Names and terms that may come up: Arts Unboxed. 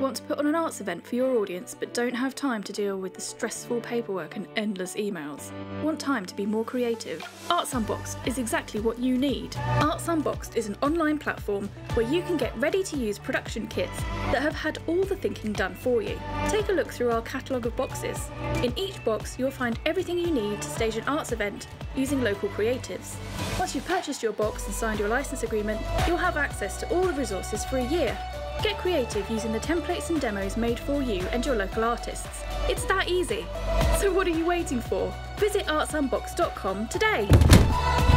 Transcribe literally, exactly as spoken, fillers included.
Want to put on an arts event for your audience but don't have time to deal with the stressful paperwork and endless emails? Want time to be more creative? Arts Unboxed is exactly what you need. Arts Unboxed is an online platform where you can get ready-to-use production kits that have had all the thinking done for you. Take a look through our catalogue of boxes. In each box you'll find everything you need to stage an arts event using local creatives. Once you've purchased your box and signed your license agreement, you'll have access to all the resources for a year. Get creative using the templates and demos made for you and your local artists. It's that easy. So what are you waiting for? Visit arts unboxed dot com today.